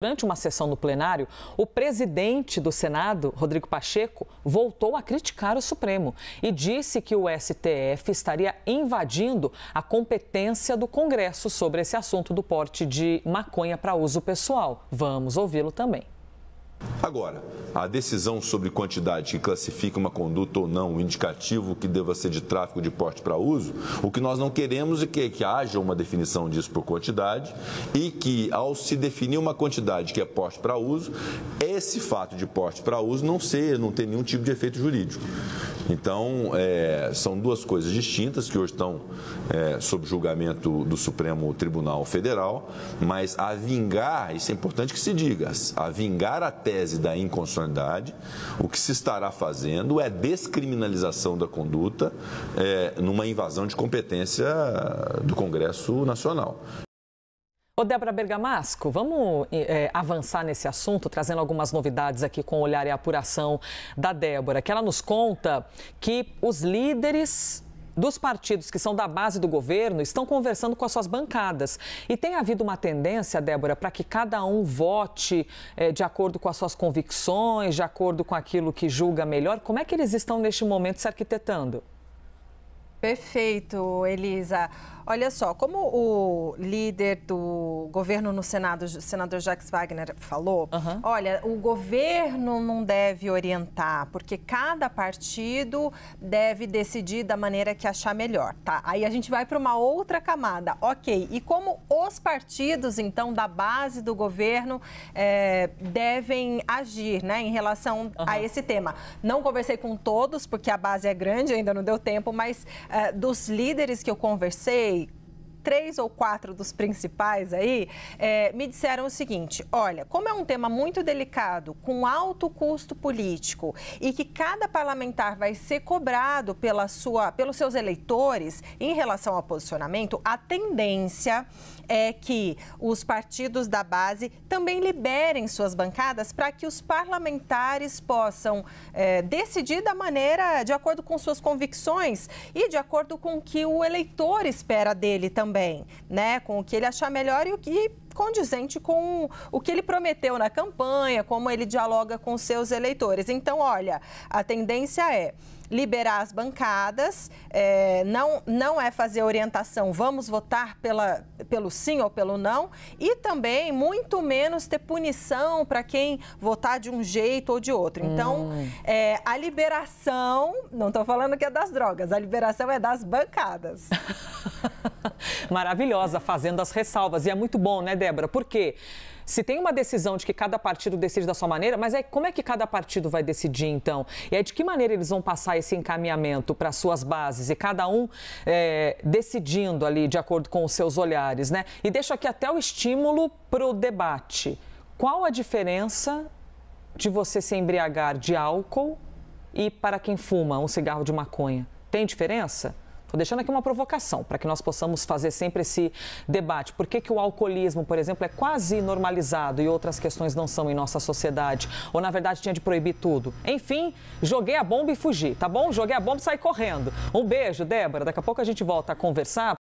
Durante uma sessão no plenário, o presidente do Senado, Rodrigo Pacheco, voltou a criticar o Supremo e disse que o STF estaria invadindo a competência do Congresso sobre esse assunto do porte de maconha para uso pessoal. Vamos ouvi-lo também. Agora, a decisão sobre quantidade que classifica uma conduta ou não, um indicativo que deva ser de tráfico de porte para uso, o que nós não queremos é que haja uma definição disso por quantidade e que, ao se definir uma quantidade que é porte para uso, esse fato de porte para uso não tem nenhum tipo de efeito jurídico. Então, são duas coisas distintas que hoje estão sob julgamento do Supremo Tribunal Federal, mas a vingar, isso é importante que se diga, a vingar a tese da inconstitucionalidade, o que se estará fazendo é descriminalização da conduta numa invasão de competência do Congresso Nacional. Ô, Débora Bergamasco, vamos avançar nesse assunto, trazendo algumas novidades aqui com o olhar e a apuração da Débora, que ela nos conta que os líderes dos partidos que são da base do governo estão conversando com as suas bancadas. E tem havido uma tendência, Débora, para que cada um vote de acordo com as suas convicções, de acordo com aquilo que julga melhor. Como é que eles estão neste momento se arquitetando? Perfeito, Elisa. Olha só, como o líder do governo no Senado, o senador Jacques Wagner, falou, olha, o governo não deve orientar, porque cada partido deve decidir da maneira que achar melhor, tá? Aí a gente vai para uma outra camada, ok. E como os partidos, então, da base do governo devem agir, né, em relação a esse tema? Não conversei com todos, porque a base é grande, ainda não deu tempo, mas dos líderes que eu conversei, 3 ou 4 dos principais aí, me disseram o seguinte: olha, como é um tema muito delicado, com alto custo político e que cada parlamentar vai ser cobrado pelos seus eleitores em relação ao posicionamento, a tendência é que os partidos da base também liberem suas bancadas para que os parlamentares possam decidir da maneira, de acordo com suas convicções e de acordo com o que o eleitor espera dele também. Né, com o que ele achar melhor e o que condizente com o que ele prometeu na campanha, como ele dialoga com seus eleitores. Então, olha, a tendência é liberar as bancadas, não é fazer orientação, vamos votar pelo sim ou pelo não, e também muito menos ter punição para quem votar de um jeito ou de outro. Então, a liberação, não estou falando que é das drogas, a liberação é das bancadas. Maravilhosa, fazendo as ressalvas. E é muito bom, né, Débora? Porque se tem uma decisão de que cada partido decide da sua maneira, mas aí como é que cada partido vai decidir, então? E aí de que maneira eles vão passar esse encaminhamento para suas bases? E cada um decidindo ali de acordo com os seus olhares, né? E deixo aqui até o estímulo para o debate. Qual a diferença de você se embriagar de álcool e para quem fuma um cigarro de maconha? Tem diferença? Estou deixando aqui uma provocação para que nós possamos fazer sempre esse debate. Por que o alcoolismo, por exemplo, é quase normalizado e outras questões não são em nossa sociedade? Ou, na verdade, tinha de proibir tudo? Enfim, joguei a bomba e fugi, tá bom? Joguei a bomba e saí correndo. Um beijo, Débora. Daqui a pouco a gente volta a conversar.